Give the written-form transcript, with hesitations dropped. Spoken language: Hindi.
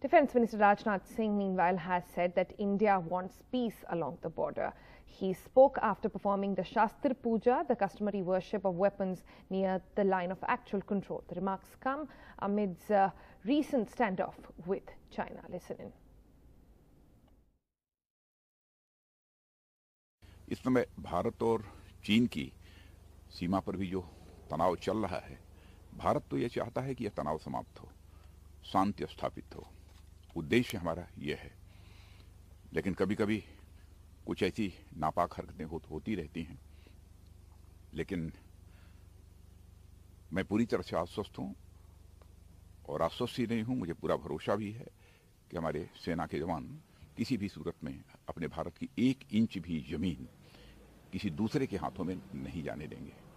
Defence Minister Rajnath Singh, meanwhile, has said that India wants peace along the border. He spoke after performing the Shastra Puja, the customary worship of weapons near the line of actual control. The remarks come amidst a recent standoff with China. Listen in. इस समय भारत और चीन की सीमा पर भी जो तनाव चल रहा है, भारत तो ये चाहता है कि यह तनाव समाप्त हो, शांति स्थापित हो, उद्देश्य हमारा ये है। लेकिन कभी-कभी कुछ ऐसी नापाक हरकतें होती रहती हैं। लेकिन मैं पूरी तरह से आश्वस्त हूँ और आश्वस्त ही नहीं हूँ, मुझे पूरा भरोसा भी है कि हमारे सेना के जवान किसी भी सूरत में अपने भारत की एक इंच भी जमीन किसी दूसरे के हाथों में नहीं जाने देंगे।